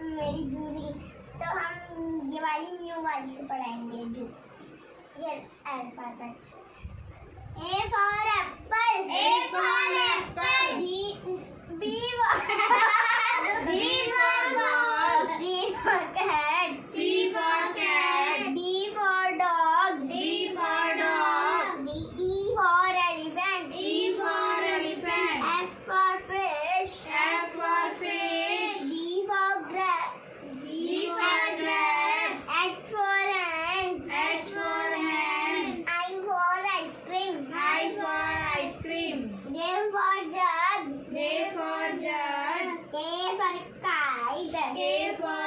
मेरी जूरी, तो हम ये वाली न्यू वाली से पढ़ाएंगे जू। ये alphabet A for apple, A for apple, B for B for ball, B for cat, C for cat, D for dog, D for dog, E for elephant, E for elephant, F for fish, F for fish, G for grab, G for grab, H for hand, H for hand, I for ice cream, I for ice cream, J for jug, J for jug, K for kite, K for